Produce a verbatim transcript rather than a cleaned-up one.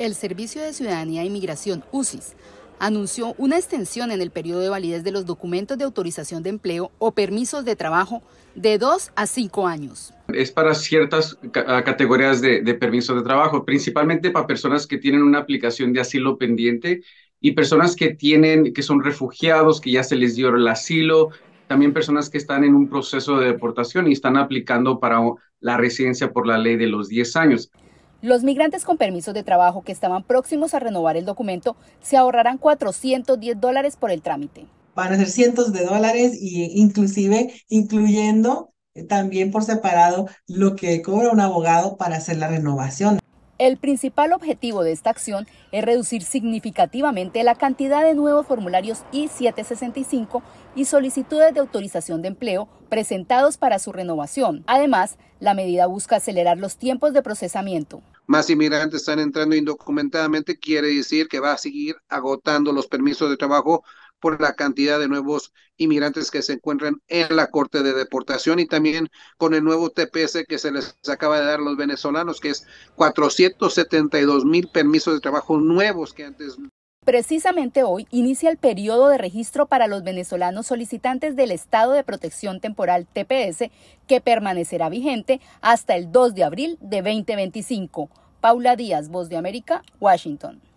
el Servicio de Ciudadanía e Inmigración, U S C I S, anunció una extensión en el periodo de validez de los documentos de autorización de empleo o permisos de trabajo de dos a cinco años. Es para ciertas ca categorías de, de permisos de trabajo, principalmente para personas que tienen una aplicación de asilo pendiente y personas que, tienen, que son refugiados, que ya se les dio el asilo, también personas que están en un proceso de deportación y están aplicando para la residencia por la ley de los diez años. Los migrantes con permisos de trabajo que estaban próximos a renovar el documento se ahorrarán cuatrocientos diez dólares por el trámite. Van a ser cientos de dólares e inclusive incluyendo también por separado lo que cobra un abogado para hacer la renovación. El principal objetivo de esta acción es reducir significativamente la cantidad de nuevos formularios I setecientos sesenta y cinco y solicitudes de autorización de empleo presentados para su renovación. Además, la medida busca acelerar los tiempos de procesamiento. Más inmigrantes están entrando indocumentadamente, quiere decir que va a seguir agotando los permisos de trabajo por la cantidad de nuevos inmigrantes que se encuentran en la Corte de Deportación y también con el nuevo T P S que se les acaba de dar a los venezolanos, que es cuatrocientos setenta y dos mil permisos de trabajo nuevos que antes. Precisamente hoy inicia el periodo de registro para los venezolanos solicitantes del Estado de Protección Temporal T P S, que permanecerá vigente hasta el dos de abril de veinte veinticinco. Paula Díaz, Voz de América, Washington.